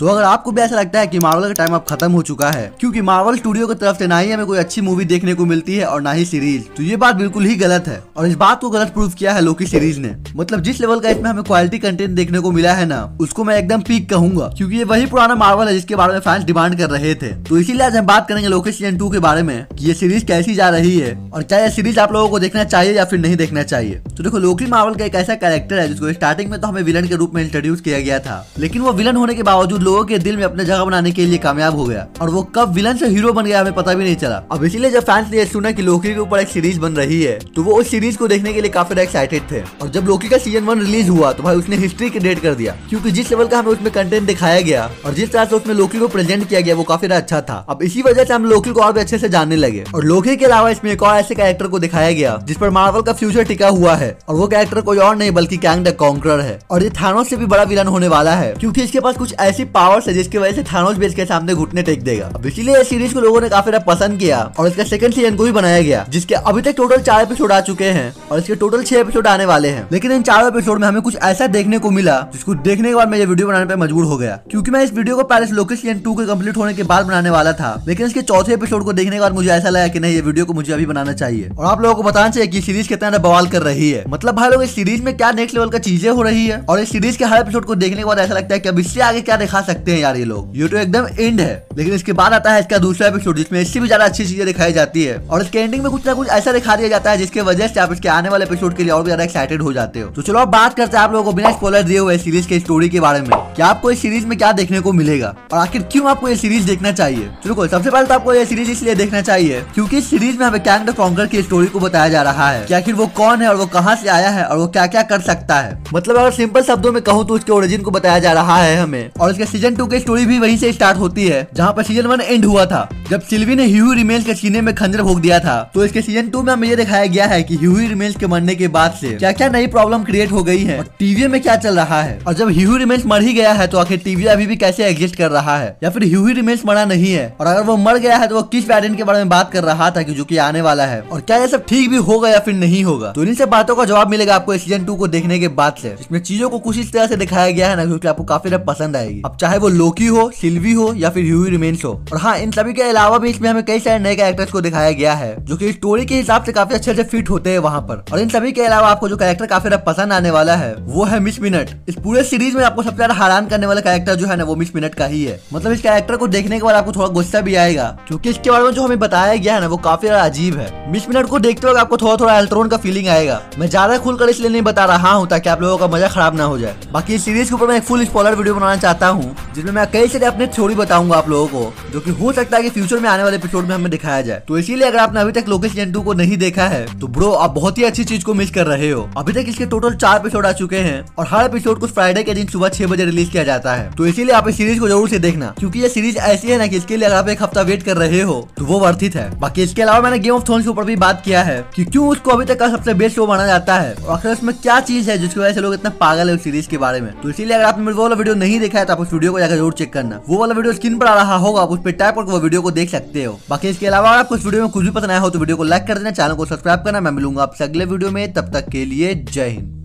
तो अगर आपको भी ऐसा लगता है कि मार्वल का टाइम अब खत्म हो चुका है, क्योंकि मार्वल स्टूडियो की तरफ से ना ही हमें कोई अच्छी मूवी देखने को मिलती है और ना ही सीरीज, तो ये बात बिल्कुल ही गलत है। और इस बात को गलत प्रूव किया है लोकी सीरीज ने। मतलब जिस लेवल का इसमें हमें क्वालिटी कंटेंट देखने को मिला है ना, उसको मैं एकदम पीक कहूंगा, क्योंकि ये वही पुराना मार्वल है जिसके बारे में फैंस डिमांड कर रहे थे। तो इसीलिए आज हम बात करेंगे लोकी सीजन 2 के बारे में कि ये सीरीज कैसी जा रही है और क्या ये सीरीज आप लोगों को देखना चाहिए या फिर नहीं देखना चाहिए। तो देखो, लोकी मार्वल का एक ऐसा कैरेक्टर है जिसको स्टार्टिंग में तो हमें विलन के रूप में इंट्रोड्यूस किया गया था, लेकिन वो विलन होने के बावजूद लोगों के दिल में अपने जगह बनाने के लिए कामयाब हो गया। और वो कब विलन से हीरो बन गया हमें पता भी नहीं चला। अब इसीलिए जब फैंस ने सुना कि लोकी के ऊपर एक सीरीज बन रही है, तो वो उस सीरीज को देखने के लिए काफी एक्साइटेड थे। और जब लोकी का सीजन 1 रिलीज हुआ तो भाई उसने हिस्ट्री क्रिएट कर दिया, क्योंकि जिस लेवल का हमें उसमें कंटेंट दिखाया गया और जिस तरह से उसमें लोकी को प्रेजेंट किया गया वो काफी अच्छा था। अब इसी वजह से हम लोकी को और भी अच्छे से जानने लगे। और लोकी के अलावा इसमें एक और ऐसे कैरेक्टर को दिखाया गया जिस पर मार्वल का फ्यूचर टिका हुआ है, और वो कैरेक्टर कोई और नहीं बल्कि कैंग द कॉन्करर है। और ये थानोस से भी बड़ा विलन होने वाला है, क्योंकि इसके पास कुछ ऐसी पावर्स है जिसकी वजह से थानोस भी इसके सामने घुटने टेक देगा। अब इसीलिए इस सीरीज को लोगों ने काफी पसंद किया और इसका सेकंड सीजन को भी बनाया गया, जिसके अभी तक टोटल 4 एपिसोड आ चुके हैं और इसके टोटल 6 एपिसोड आने वाले हैं। लेकिन इन 4 एपिसोड में हमें कुछ ऐसा देखने को मिला जिसको देखने के बाद मैं ये वीडियो बनाने पर मजबूर हो गया, क्योंकि मैं इस वीडियो को पहले लोकी सीजन 2 के कम्प्लीट होने के बाद बनाने वाला था, लेकिन इसके चौथे एपिसोड को देखने के बाद मुझे ऐसा लगा कि नहीं, ये वीडियो को मुझे अभी बनाना चाहिए और आप लोगों को बताना चाहिए कि सीरीज कितना बवाल कर रही है। मतलब भाई लोग, इस सीरीज में क्या नेक्स्ट लेवल का चीजें हो रही है और इस सीरीज के हर एपिसोड को देखने के बाद ऐसा लगता है कि अब इससे आगे क्या दिखा सकते हैं यार ये लोग, ये तो एकदम एंड है। लेकिन इसके बाद आता है इसका दूसरा एपिसोड जिसमें इससे भी ज्यादा अच्छी चीजें दिखाई जाती है और इसके एंडिंग में कुछ ना कुछ ऐसा दिखा दिया जाता है जिसके वजह से आप इसके आने वाले एपिसोड के लिए और भी ज्यादा एक्साइटेड हो जाते हो। तो चलो अब बात करते हैं आप लोगों को बिना स्पॉइलर दिए हुए सीरीज के स्टोरी के बारे में कि आपको इस सीरीज में क्या देखने को मिलेगा और आखिर क्यों आपको ये सीरीज देखना चाहिए। चलो, सबसे पहले तो आपको ये सीरीज इसलिए देखना चाहिए क्योंकि इस सीरीज में हमें कैंग द कॉन्करर की स्टोरी को बताया जा रहा है कि आखिर वो कौन है और वो कहाँ से आया है और वो क्या क्या कर सकता है। मतलब अगर सिंपल शब्दों में कहूँ तो उसके ओरिजिन को बताया जा रहा है हमें। और इसके सीजन 2 की स्टोरी भी वहीं से स्टार्ट होती है जहाँ पर सीजन 1 एंड हुआ था, जब सिल्वी ने ही हू रिमेन्स के सीने में खंजर भोंक दिया था। तो इसके सीजन 2 में हमें ये दिखाया गया है कि ही हू रिमेन्स के मरने के बाद से क्या क्या नई प्रॉब्लम क्रिएट हो गई है, टीवीए में क्या चल रहा है, और जब ही हू रिमेन्स मर ही गया है तो आखिर टीवीए अभी भी कैसे एग्जिस्ट कर रहा है या फिर ही हू रिमेन्स मरा नहीं है, और अगर वो मर गया है तो वो किस वैरिएंट के बारे में बात कर रहा था जो की आने वाला है, और क्या ये सब ठीक भी होगा या फिर नहीं होगा। तो इन सब बातों का जवाब मिलेगा आपको सीजन 2 को देखने के बाद से, जिसमें चीजों को कुछ इस तरह से दिखाया गया है ना जो की आपको काफी ज्यादा पसंद आएगी। अब चाहे वो लोकी हो, सिल्वी हो या फिर ही हू रिमेन्स हो। और हाँ, इन सभी के अलावा भी इसमें हमें कई सारे नए कैरेक्टर्स को दिखाया गया है जो कि स्टोरी के हिसाब से काफी अच्छे से फिट होते हैं वहाँ पर। और इन सभी के अलावा आपको जो कैरेक्टर काफी ज्यादा पसंद आने वाला है वो है मिस मिनट। इस पूरे सीरीज में आपको सबसे ज्यादा हैरान करने वाला कैरेक्टर जो है ना वो मिस मिनट का ही है। मतलब इस कैरेक्टर को देखने के बाद आपको थोड़ा गुस्सा भी आएगा, क्योंकि इसके बारे में जो हमें बताया गया है ना वो काफी ज्यादा अजीब है। मिस मिनट को देखते हुए आपको थोड़ा थोड़ा अल्ट्रॉन का फीलिंग आएगा। मैं ज्यादा खुलकर इसलिए नहीं बता रहा हूँ ताकि आप लोगों का मजा खराब ना हो जाए। बाकी इस सीरीज के ऊपर मैं एक फुल स्पॉइलर वीडियो बनाना चाहता हूँ जिसमें मैं कई सारे अपने थ्योरी बताऊंगा आप लोगों को, जो कि हो सकता है कि फ्यूचर में आने वाले एपिसोड में हमें दिखाया जाए। तो इसीलिए अगर आपने अभी तक लोकी सीजन 2 को नहीं देखा है तो ब्रो, आप बहुत ही अच्छी चीज को मिस कर रहे हो। अभी तक इसके टोटल 4 एपिसोड आ चुके हैं और हर एपिसोड को फ्राइडे के दिन सुबह 6 बजे रिलीज किया जाता है। तो इसीलिए आप इस सीरीज को जरूर से देखना, क्योंकि ये सीरीज ऐसी है ना कि इसके लिए अगर आप एक हफ्ता वेट कर रहे हो तो वो वर्थ इट है। बाकी इसके अलावा मैंने गेम ऑफ थ्रोन्स के ऊपर भी बात किया है कि क्यों उसको अभी तक का सबसे बेस्ट शो माना जाता है और आखिर उसमें क्या चीज है जिसकी वजह से लोग इतना पागल है उस सीरीज के बारे में। तो इसीलिए अगर आपने वो वाला वीडियो नहीं देखा है तो आप उस वीडियो को जाकर जरूर चेक करना। वो वाला वीडियो स्क्रीन पर आ रहा होगा, आप उस पर टाइप करके वो वीडियो को देख सकते हो। बाकी इसके अलावा अगर आपको इस वीडियो में कुछ भी पता नहीं हो तो वीडियो को लाइक कर देना, चैनल को सब्सक्राइब करना। मैं मिलूंगा आपसे अगले वीडियो में, तब तक के लिए जय हिंद।